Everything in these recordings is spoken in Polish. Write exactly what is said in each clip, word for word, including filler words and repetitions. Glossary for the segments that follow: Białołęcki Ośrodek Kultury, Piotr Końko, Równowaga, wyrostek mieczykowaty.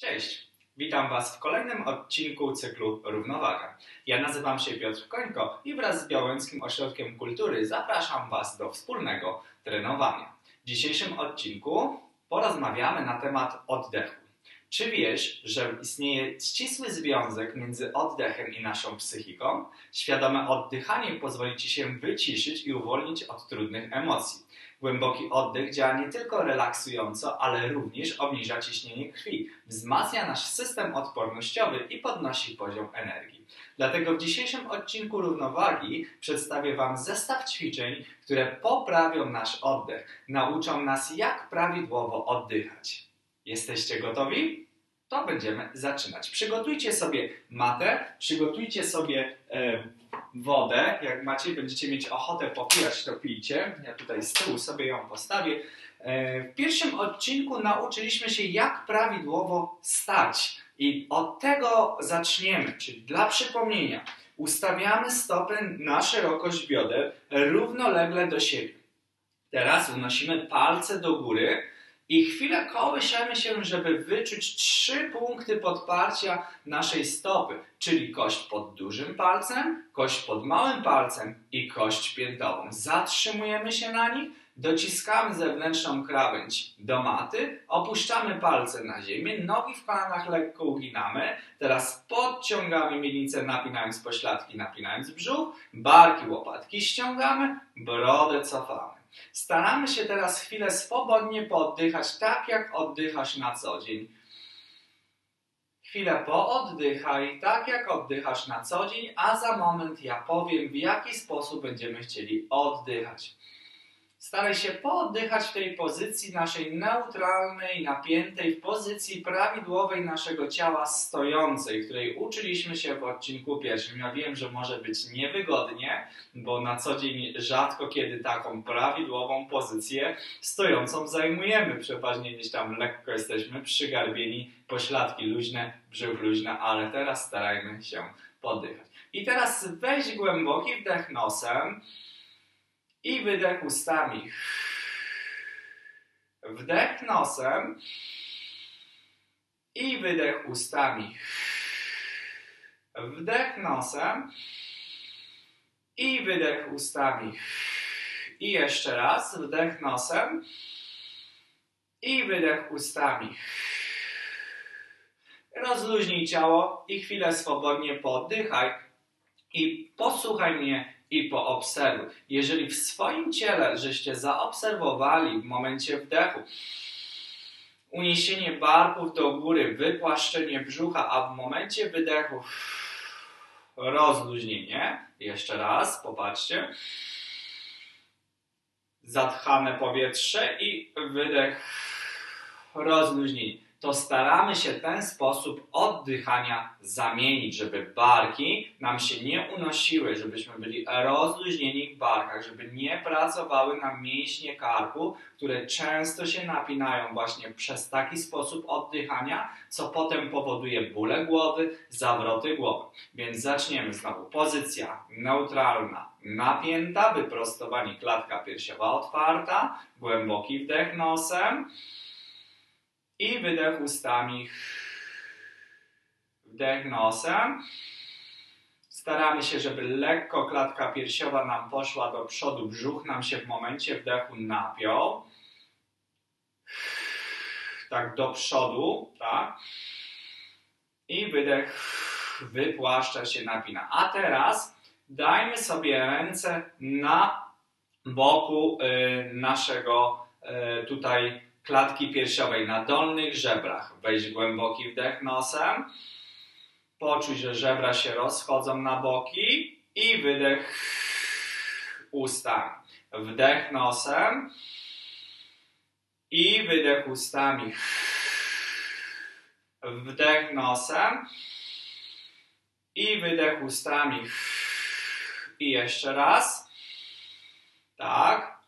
Cześć, witam Was w kolejnym odcinku cyklu Równowaga. Ja nazywam się Piotr Końko i wraz z Białołęckim Ośrodkiem Kultury zapraszam Was do wspólnego trenowania. W dzisiejszym odcinku porozmawiamy na temat oddechu. Czy wiesz, że istnieje ścisły związek między oddechem i naszą psychiką? Świadome oddychanie pozwoli Ci się wyciszyć i uwolnić od trudnych emocji. Głęboki oddech działa nie tylko relaksująco, ale również obniża ciśnienie krwi, wzmacnia nasz system odpornościowy i podnosi poziom energii. Dlatego w dzisiejszym odcinku Równowagi przedstawię Wam zestaw ćwiczeń, które poprawią nasz oddech, nauczą nas, jak prawidłowo oddychać. Jesteście gotowi? To będziemy zaczynać. Przygotujcie sobie matę, przygotujcie sobie e, wodę. Jak macie, będziecie mieć ochotę popijać, to pijcie. Ja tutaj z tyłu sobie ją postawię. E, w pierwszym odcinku nauczyliśmy się, jak prawidłowo stać. I od tego zaczniemy, czyli dla przypomnienia. Ustawiamy stopy na szerokość bioder równolegle do siebie. Teraz unosimy palce do góry. I chwilę kołysiemy się, żeby wyczuć trzy punkty podparcia naszej stopy, czyli kość pod dużym palcem, kość pod małym palcem i kość piętową. Zatrzymujemy się na nich, dociskamy zewnętrzną krawędź do maty, opuszczamy palce na ziemię, nogi w kolanach lekko uginamy. Teraz podciągamy miednicę, napinając pośladki, napinając brzuch, barki, łopatki ściągamy, brodę cofamy. Staramy się teraz chwilę swobodnie pooddychać, tak jak oddychasz na co dzień. Chwilę pooddychaj, tak jak oddychasz na co dzień, a za moment ja powiem, w jaki sposób będziemy chcieli oddychać. Staraj się pooddychać w tej pozycji naszej neutralnej, napiętej, w pozycji prawidłowej naszego ciała stojącej, której uczyliśmy się w odcinku pierwszym. Ja wiem, że może być niewygodnie, bo na co dzień rzadko kiedy taką prawidłową pozycję stojącą zajmujemy. Przeważnie gdzieś tam lekko jesteśmy przygarbieni, pośladki luźne, brzuch luźny, ale teraz starajmy się pooddychać. I teraz weź głęboki wdech nosem. I wydech ustami. Wdech nosem. I wydech ustami. Wdech nosem. I wydech ustami. I jeszcze raz. Wdech nosem. I wydech ustami. Rozluźnij ciało i chwilę swobodnie poddychaj. I posłuchaj mnie. I poobserwuj. Jeżeli w swoim ciele żeście zaobserwowali w momencie wdechu uniesienie barków do góry, wypłaszczenie brzucha, a w momencie wydechu rozluźnienie, jeszcze raz, popatrzcie, zatchane powietrze i wydech, rozluźnienie. To staramy się ten sposób oddychania zamienić, żeby barki nam się nie unosiły, żebyśmy byli rozluźnieni w barkach, żeby nie pracowały nam mięśnie karku, które często się napinają właśnie przez taki sposób oddychania, co potem powoduje bóle głowy, zawroty głowy. Więc zaczniemy znowu. Pozycja neutralna, napięta, wyprostowanie, klatka piersiowa otwarta, głęboki wdech nosem. I wydech ustami, wdech nosem. Staramy się, żeby lekko klatka piersiowa nam poszła do przodu, brzuch nam się w momencie wdechu napiął. Tak do przodu, tak. I wydech wypłaszcza się, napina. A teraz dajmy sobie ręce na boku y, naszego y, tutaj klatki piersiowej, na dolnych żebrach. Weź głęboki wdech nosem. Poczuj, że żebra się rozchodzą na boki. I wydech ustami. Wdech nosem. I wydech ustami. Wdech nosem. I wydech ustami. I jeszcze raz. Tak.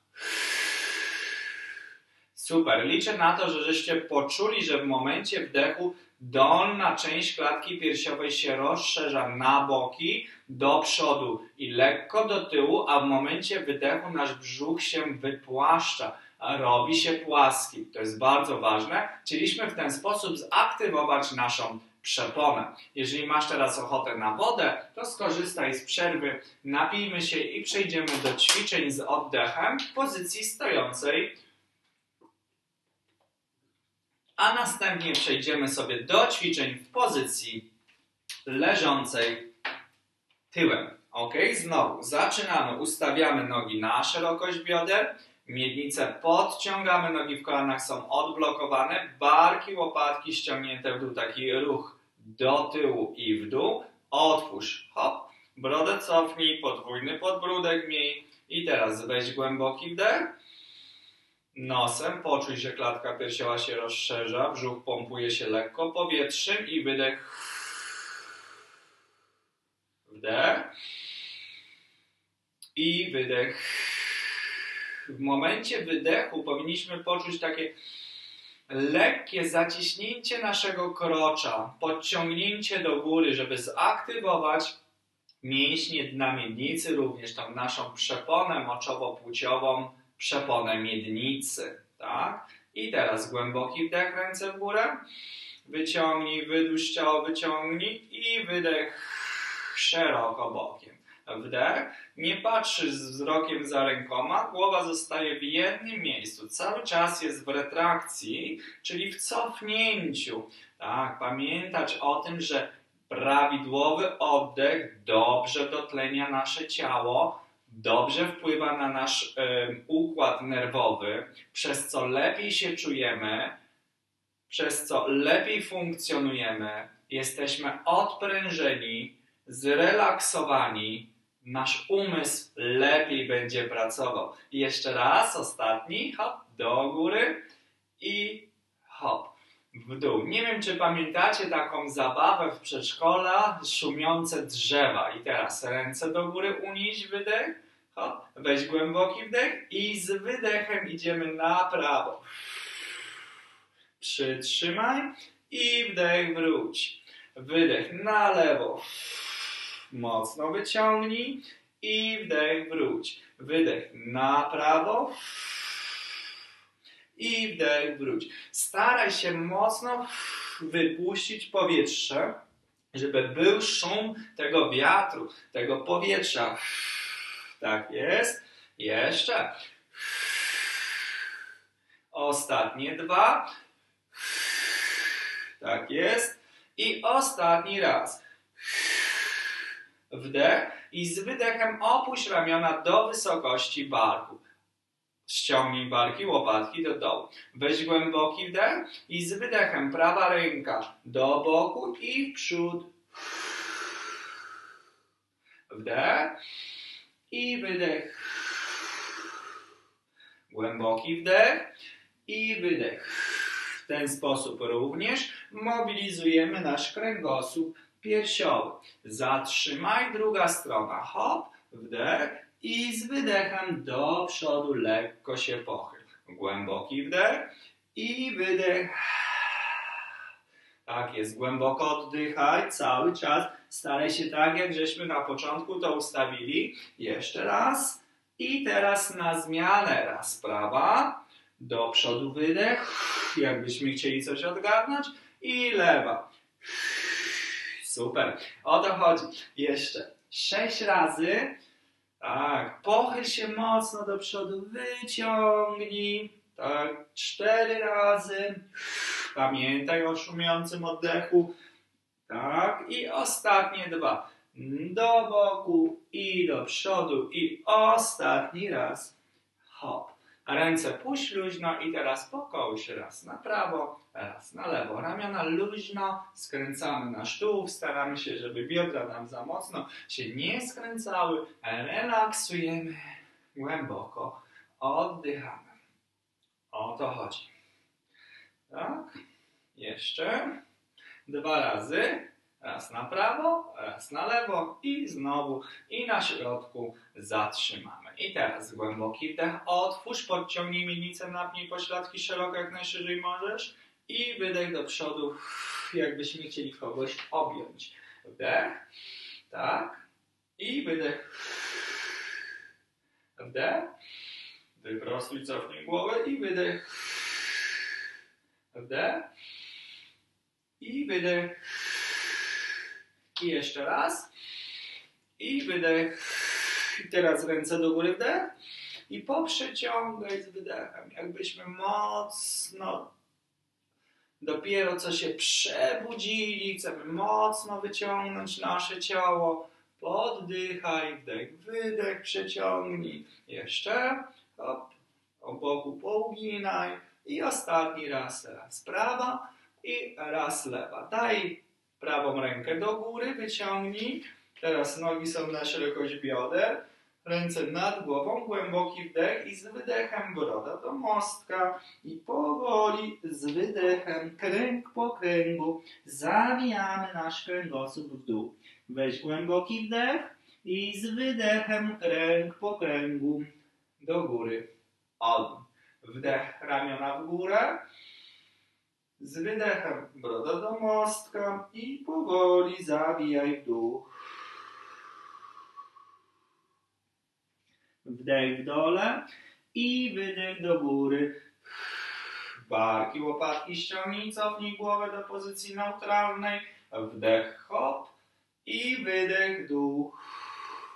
Super, liczę na to, że żeście poczuli, że w momencie wdechu dolna część klatki piersiowej się rozszerza na boki, do przodu i lekko do tyłu, a w momencie wydechu nasz brzuch się wypłaszcza. robi się płaski. To jest bardzo ważne. Chcieliśmy w ten sposób zaktywować naszą przeponę. Jeżeli masz teraz ochotę na wodę, to skorzystaj z przerwy, napijmy się i przejdziemy do ćwiczeń z oddechem w pozycji stojącej. A następnie przejdziemy sobie do ćwiczeń w pozycji leżącej tyłem. Ok? Znowu zaczynamy. Ustawiamy nogi na szerokość bioder. Miednicę podciągamy, nogi w kolanach są odblokowane, barki, łopatki ściągnięte w dół, taki ruch do tyłu i w dół. Otwórz, hop, brodę cofnij, podwójny podbródek miej i teraz weź głęboki wdech. Nosem poczuj, że klatka piersiowa się rozszerza, brzuch pompuje się lekko powietrzem i wydech. Wdech i wydech. W momencie wydechu powinniśmy poczuć takie lekkie zaciśnięcie naszego krocza, podciągnięcie do góry, żeby zaktywować mięśnie dna miednicy, również tą naszą przeponę moczowo-płciową, przeponę miednicy. Tak? I teraz głęboki wdech, ręce w górę, wyciągnij, wydłuż ciało, wyciągnij i wydech szeroko bokiem. Wdech, nie patrzysz z wzrokiem za rękoma, głowa zostaje w jednym miejscu, cały czas jest w retrakcji, czyli w cofnięciu. Tak, pamiętać o tym, że prawidłowy oddech dobrze dotlenia nasze ciało, dobrze wpływa na nasz y, układ nerwowy, przez co lepiej się czujemy, przez co lepiej funkcjonujemy, jesteśmy odprężeni, zrelaksowani, nasz umysł lepiej będzie pracował. I jeszcze raz, ostatni, hop, do góry i hop, w dół. Nie wiem, czy pamiętacie taką zabawę w przedszkola, szumiące drzewa. I teraz ręce do góry, unieś wydech, hop, weź głęboki wdech i z wydechem idziemy na prawo. Przytrzymaj i wdech, wróć. Wydech na lewo. Mocno wyciągnij i wdech, wróć. Wydech na prawo i wdech, wróć. Staraj się mocno wypuścić powietrze, żeby był szum tego wiatru, tego powietrza. Tak jest. Jeszcze. Ostatnie dwa. Tak jest. I ostatni raz. Wdech i z wydechem opuść ramiona do wysokości barku. Ściągnij barki, łopatki do dołu. Weź głęboki wdech i z wydechem prawa ręka do boku i w przód. Wdech i wydech. Głęboki wdech i wydech. W ten sposób również mobilizujemy nasz kręgosłup piersiowy. Zatrzymaj, druga strona. Hop, wdech i z wydechem do przodu lekko się pochyl. Głęboki wdech i wydech. Tak jest, głęboko oddychaj cały czas. Staraj się tak, jak żeśmy na początku to ustawili. Jeszcze raz. I teraz na zmianę. Raz prawa, do przodu wydech, jakbyśmy chcieli coś odgarnąć. I lewa. Super. O to chodzi. Jeszcze sześć razy. Tak. Pochyl się mocno do przodu. Wyciągnij. Tak. Cztery razy. Pamiętaj o szumiącym oddechu. Tak. I ostatnie dwa. Do boku i do przodu. I ostatni raz. Hop. Ręce puść luźno i teraz pokołuj się raz na prawo, raz na lewo. Ramiona luźno, skręcamy nasz tułów, staramy się, żeby biodra nam za mocno się nie skręcały. Relaksujemy, głęboko oddychamy. O to chodzi. Tak, jeszcze dwa razy. Raz na prawo, raz na lewo i znowu i na środku zatrzymamy. I teraz głęboki wdech, otwórz, podciągnij miednicę, napnij pośladki szeroko jak najszerzej możesz i wydech do przodu, jakbyśmy chcieli kogoś objąć. Wdech, tak i wydech, wdech, Wdech prostuj, cofnij głowę i wydech. Wdech. I wydech. I jeszcze raz. I wydech. I teraz ręce do góry, wdech. I poprzeciągaj z wydechem. Jakbyśmy mocno dopiero co się przebudzili. Chcemy mocno wyciągnąć nasze ciało. Poddychaj, wdech, wydech, przeciągnij. Jeszcze. Hop. O boku pouginaj. I ostatni raz, raz prawa i raz lewa. Daj prawą rękę do góry, wyciągnij. Teraz nogi są na szerokość bioder. Ręce nad głową, głęboki wdech i z wydechem broda do mostka. I powoli z wydechem kręg po kręgu zawijamy nasz kręgosłup w dół. Weź głęboki wdech i z wydechem kręg po kręgu do góry. Odm. Wdech ramiona w górę. Z wydechem broda do mostka i powoli zawijaj w dół. Wdech w dole i wydech do góry. Barki, łopatki ściągnij, cofnij głowę do pozycji neutralnej. Wdech hop i wydech dół.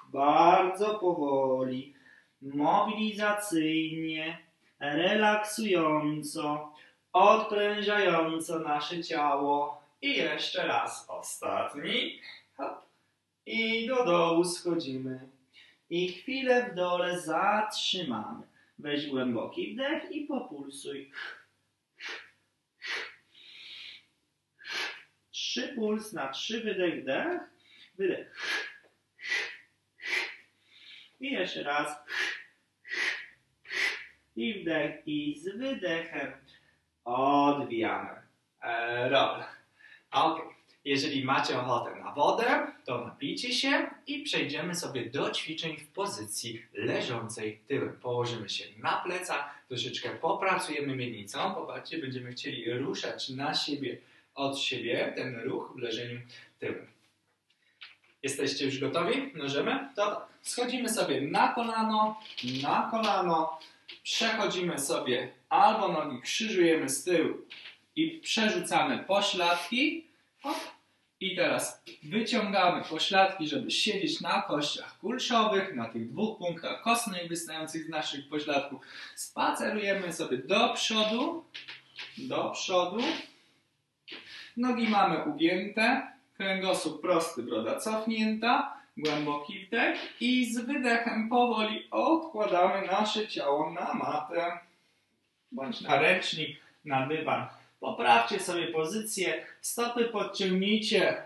Bardzo powoli, mobilizacyjnie, relaksująco, odprężająco nasze ciało. I jeszcze raz ostatni. Hop. I do dołu schodzimy. I chwilę w dole zatrzymamy. Weź głęboki wdech i populsuj. Trzy puls na trzy wydech, wdech, wydech. I jeszcze raz. I wdech i z wydechem odwijamy. Eee, dobra. Ok. Jeżeli macie ochotę na wodę, to napijcie się i przejdziemy sobie do ćwiczeń w pozycji leżącej tyłem. Położymy się na plecach, troszeczkę popracujemy miednicą. Popatrzcie, będziemy chcieli ruszać na siebie, od siebie ten ruch w leżeniu tyłem. Jesteście już gotowi? Możemy? To schodzimy sobie na kolano, na kolano. Przechodzimy sobie, albo nogi krzyżujemy z tyłu i przerzucamy pośladki. Hop. I teraz wyciągamy pośladki, żeby siedzieć na kościach kulszowych, na tych dwóch punktach kostnych wystających z naszych pośladków. Spacerujemy sobie do przodu, do przodu. Nogi mamy ugięte, kręgosłup prosty, broda cofnięta. Głęboki wdech i z wydechem powoli odkładamy nasze ciało na matę bądź na ręcznik, na dywan. Poprawcie sobie pozycję, stopy podciągnijcie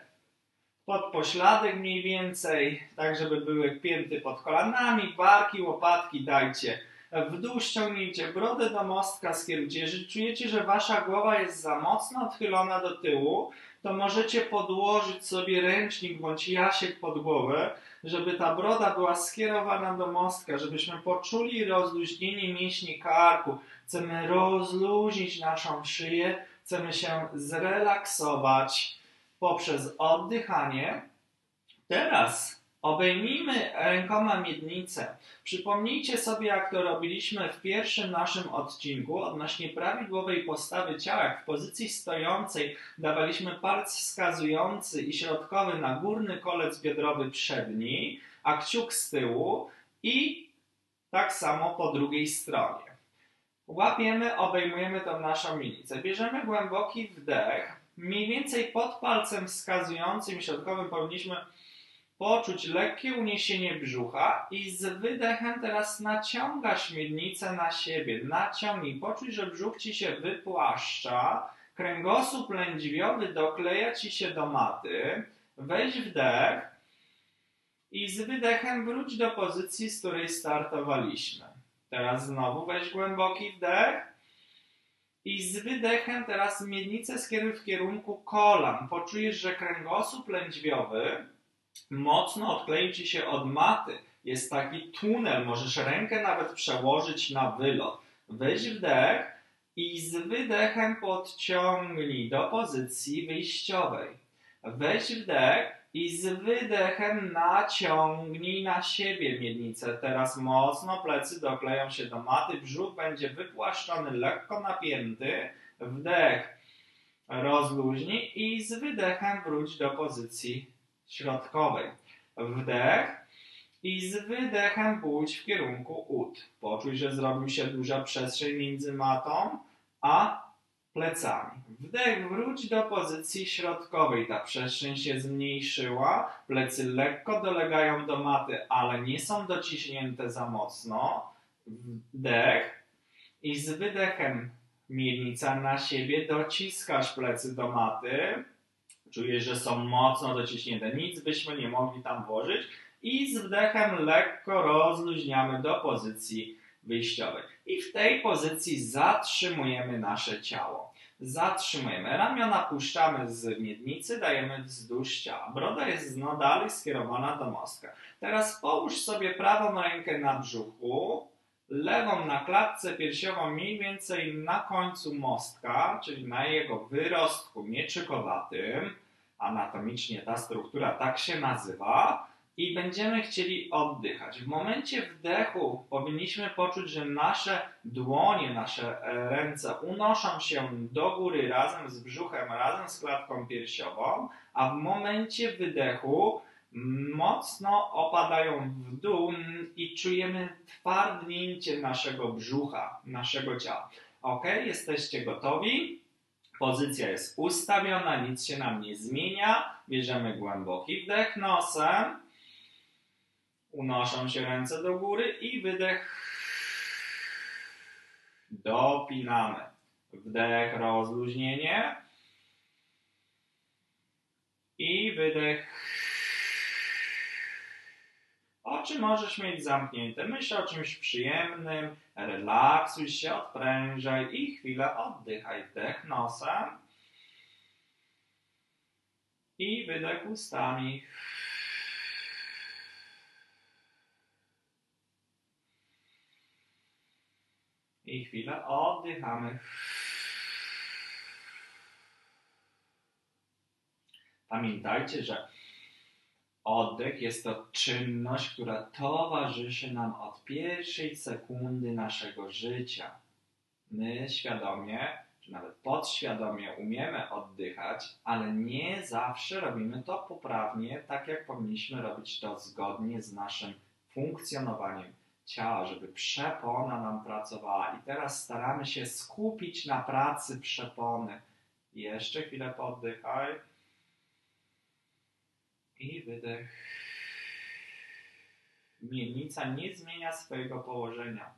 pod pośladek mniej więcej, tak żeby były pięty pod kolanami, barki, łopatki dajcie w dół, ściągnijcie brodę do mostka z kiełdzieży. Czujecie, że wasza głowa jest za mocno odchylona do tyłu, to możecie podłożyć sobie ręcznik bądź jasiek pod głowę, żeby ta broda była skierowana do mostka, żebyśmy poczuli rozluźnienie mięśni karku. Chcemy rozluźnić naszą szyję, chcemy się zrelaksować poprzez oddychanie. Teraz obejmijmy rękoma miednicę. Przypomnijcie sobie, jak to robiliśmy w pierwszym naszym odcinku odnośnie prawidłowej postawy ciała. Jak w pozycji stojącej dawaliśmy palec wskazujący i środkowy na górny kolec biodrowy przedni, a kciuk z tyłu i tak samo po drugiej stronie. Łapiemy, obejmujemy tą naszą miednicę. Bierzemy głęboki wdech. Mniej więcej pod palcem wskazującym środkowym powinniśmy poczuć lekkie uniesienie brzucha i z wydechem teraz naciągasz miednicę na siebie. Naciągnij, poczuj, że brzuch ci się wypłaszcza, kręgosłup lędźwiowy dokleja ci się do maty. Weź wdech i z wydechem wróć do pozycji, z której startowaliśmy. Teraz znowu weź głęboki wdech. I z wydechem teraz miednicę skieruj w kierunku kolan. Poczujesz, że kręgosłup lędźwiowy mocno odkleił ci się od maty. Jest taki tunel, możesz rękę nawet przełożyć na wylot. Weź wdech i z wydechem podciągnij do pozycji wyjściowej. Weź wdech i z wydechem naciągnij na siebie miednicę. Teraz mocno plecy dokleją się do maty, brzuch będzie wypłaszczony, lekko napięty. Wdech rozluźnij i z wydechem wróć do pozycji środkowej. Wdech i z wydechem pójdź w kierunku ud. Poczuj, że zrobił się duża przestrzeń między matą a plecami. Wdech, wróć do pozycji środkowej. Ta przestrzeń się zmniejszyła, plecy lekko dolegają do maty, ale nie są dociśnięte za mocno. Wdech i z wydechem miednica na siebie, dociskasz plecy do maty. Czujesz, że są mocno dociśnięte, nic byśmy nie mogli tam włożyć. I z wdechem lekko rozluźniamy do pozycji wyjściowej. I w tej pozycji zatrzymujemy nasze ciało. Zatrzymujemy. Ramiona puszczamy z miednicy, dajemy wzdłuż ciała. Broda jest no dalej skierowana do mostka. Teraz połóż sobie prawą rękę na brzuchu, lewą na klatce piersiową mniej więcej na końcu mostka, czyli na jego wyrostku mieczykowatym. Anatomicznie ta struktura tak się nazywa. I będziemy chcieli oddychać. W momencie wdechu powinniśmy poczuć, że nasze dłonie, nasze ręce unoszą się do góry razem z brzuchem, razem z klatką piersiową, a w momencie wydechu mocno opadają w dół i czujemy twardnięcie naszego brzucha, naszego ciała. Ok, jesteście gotowi? Pozycja jest ustawiona, nic się nam nie zmienia. Bierzemy głęboki wdech nosem. Unoszą się ręce do góry i wydech. Dopinamy. Wdech, rozluźnienie. I wydech. Oczy możesz mieć zamknięte. Myśl o czymś przyjemnym. Relaksuj się, odprężaj i chwilę oddychaj. Wdech nosem. I wydech ustami. I chwilę oddychamy. Pamiętajcie, że oddech jest to czynność, która towarzyszy nam od pierwszej sekundy naszego życia. My świadomie, czy nawet podświadomie umiemy oddychać, ale nie zawsze robimy to poprawnie, tak jak powinniśmy robić to zgodnie z naszym funkcjonowaniem ciała, żeby przepona nam pracowała. I teraz staramy się skupić na pracy przepony. Jeszcze chwilę poddychaj. I wydech. Miednica nie zmienia swojego położenia.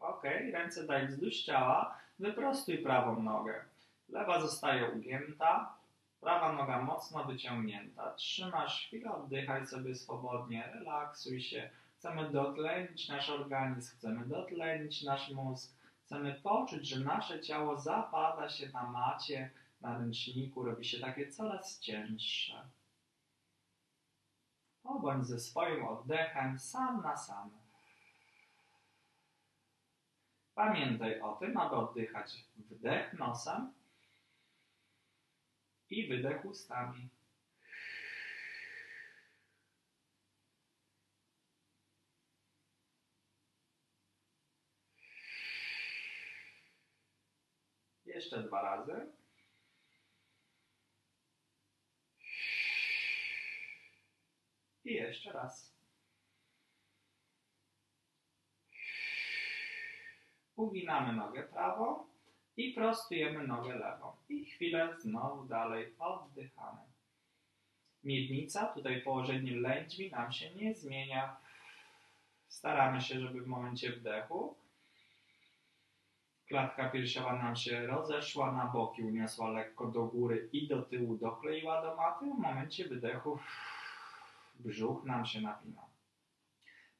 Ok, ręce daj wzdłuż ciała. Wyprostuj prawą nogę. Lewa zostaje ugięta. Prawa noga mocno wyciągnięta. Trzymasz chwilę, oddychaj sobie swobodnie, relaksuj się. Chcemy dotlenić nasz organizm, chcemy dotlenić nasz mózg. Chcemy poczuć, że nasze ciało zapada się na macie, na ręczniku, robi się takie coraz cięższe. Pobądź ze swoim oddechem sam na sam. Pamiętaj o tym, aby oddychać wdech nosem i wydech ustami. Jeszcze dwa razy. I jeszcze raz. Uginamy nogę prawą. I prostujemy nogę lewą. I chwilę znowu dalej oddychamy. Miednica, tutaj położenie lędźwi nam się nie zmienia. Staramy się, żeby w momencie wdechu klatka piersiowa nam się rozeszła na boki, uniosła lekko do góry i do tyłu dokleiła do maty. W momencie wydechu brzuch nam się napina.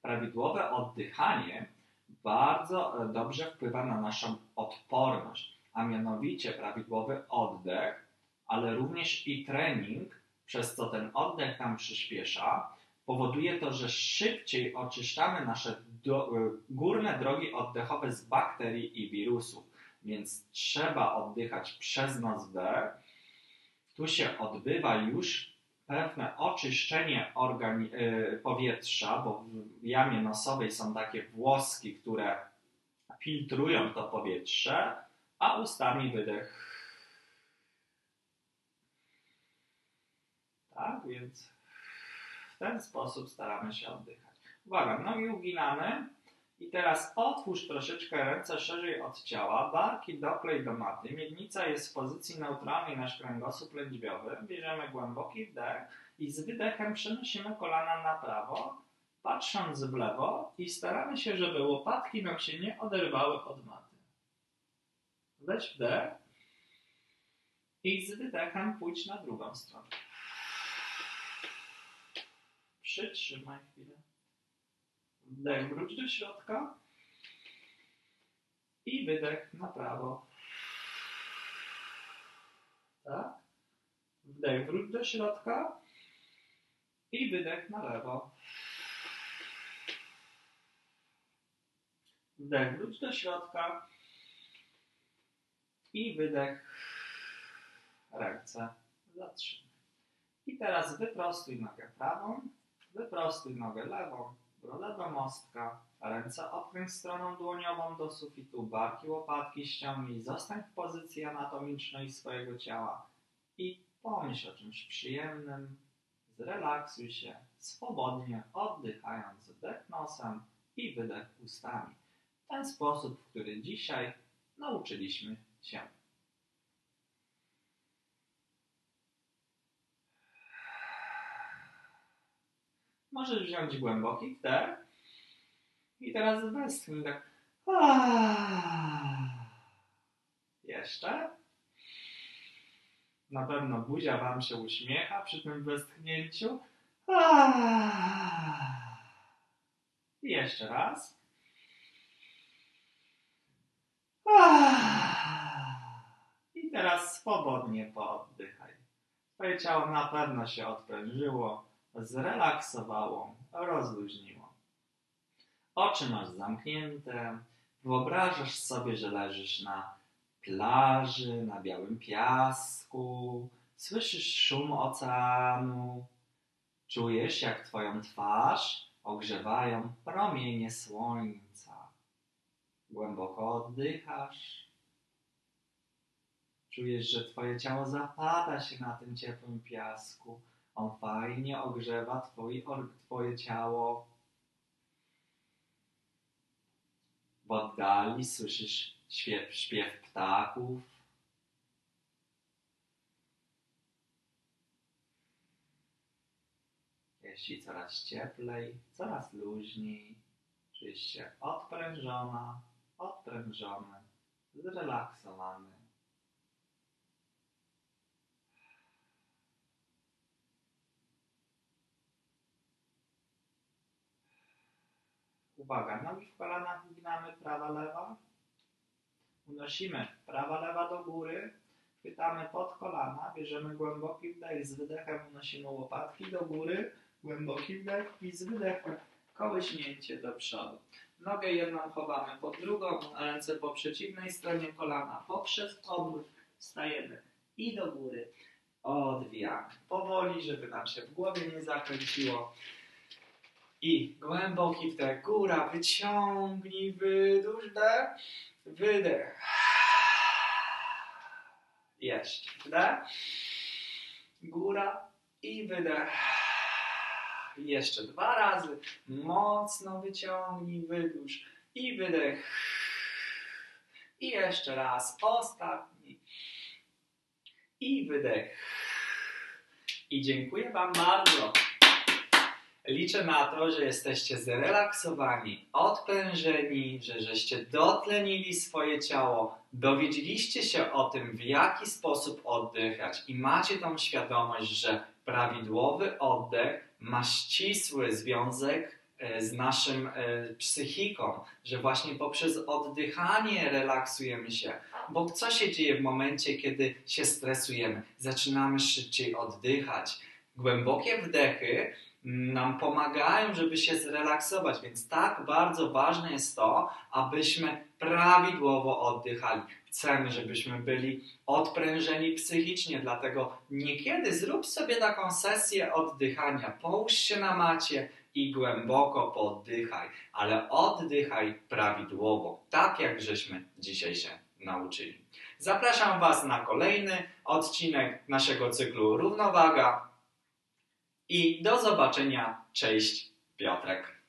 Prawidłowe oddychanie bardzo dobrze wpływa na naszą odporność, a mianowicie prawidłowy oddech, ale również i trening, przez co ten oddech nam przyspiesza, powoduje to, że szybciej oczyszczamy nasze do, górne drogi oddechowe z bakterii i wirusów. więc trzeba oddychać przez nos wdech. Tu się odbywa już pewne oczyszczenie powietrza, bo w jamie nosowej są takie włoski, które filtrują to powietrze, a ustami wydech. Tak, więc w ten sposób staramy się oddychać. Uwaga, nogi uginamy i teraz otwórz troszeczkę ręce szerzej od ciała, barki doklej do maty, miednica jest w pozycji neutralnej, nasz kręgosłup lędźwiowy, bierzemy głęboki wdech i z wydechem przenosimy kolana na prawo, patrząc w lewo i staramy się, żeby łopatki nam się nie oderwały od maty. Weź wdech i z wydechem pójdź na drugą stronę. Przytrzymaj chwilę. Wdech, wróć do środka. I wydech na prawo. Tak. Wdech, wróć do środka. I wydech na lewo. Wdech, wróć do środka. I wydech. Ręce zatrzymaj. I teraz wyprostuj nogę prawą. Wyprostuj nogę lewą, broda do mostka, ręce odkręć stroną dłoniową do sufitu, barki, łopatki ściągnij, zostań w pozycji anatomicznej swojego ciała i pomyśl o czymś przyjemnym, zrelaksuj się, swobodnie oddychając wdech nosem i wydech ustami. Ten sposób, w który dzisiaj nauczyliśmy się. Możesz wziąć głęboki wdech i teraz westchnij tak. Jeszcze. Na pewno buzia wam się uśmiecha przy tym westchnięciu. I jeszcze raz. I teraz swobodnie pooddychaj. Twoje ciało na pewno się odprężyło, zrelaksowało, rozluźniło. Oczy masz zamknięte, wyobrażasz sobie, że leżysz na plaży, na białym piasku, słyszysz szum oceanu, czujesz, jak twoją twarz ogrzewają promienie słońca. Głęboko oddychasz, czujesz, że twoje ciało zapada się na tym ciepłym piasku. On fajnie ogrzewa twoi, or, twoje ciało. W oddali słyszysz śpiew, śpiew ptaków. Jest ci coraz cieplej, coraz luźniej. Czujesz się odprężona, odprężony, zrelaksowany. Uwaga, nogi w kolanach uginamy prawa, lewa. Unosimy prawa, lewa do góry. Chwytamy pod kolana, bierzemy głęboki wdech, z wydechem unosimy łopatki do góry. Głęboki wdech i z wydechem kołyśnięcie do przodu. Nogę jedną chowamy pod drugą, ręce po przeciwnej stronie kolana. Poprzez obrót wstajemy i do góry odwijamy. Powoli, żeby nam się w głowie nie zakręciło. I głęboki wdech, góra, wyciągnij, wydłuż wdech, wydech. Jeszcze wdech, góra i wydech. Jeszcze dwa razy, mocno wyciągnij, wydłuż i wydech. I jeszcze raz, ostatni i wydech. I dziękuję wam bardzo. Liczę na to, że jesteście zrelaksowani, odprężeni, że żeście dotlenili swoje ciało, dowiedzieliście się o tym, w jaki sposób oddychać i macie tą świadomość, że prawidłowy oddech ma ścisły związek z naszym psychiką, że właśnie poprzez oddychanie relaksujemy się. Bo co się dzieje w momencie, kiedy się stresujemy? Zaczynamy szybciej oddychać. Głębokie wdechy nam pomagają, żeby się zrelaksować, więc tak bardzo ważne jest to, abyśmy prawidłowo oddychali. Chcemy, żebyśmy byli odprężeni psychicznie, dlatego niekiedy zrób sobie taką sesję oddychania. Połóż się na macie i głęboko poddychaj, ale oddychaj prawidłowo, tak jak żeśmy dzisiaj się nauczyli. Zapraszam Was na kolejny odcinek naszego cyklu Równowaga i do zobaczenia. Cześć, Piotrek.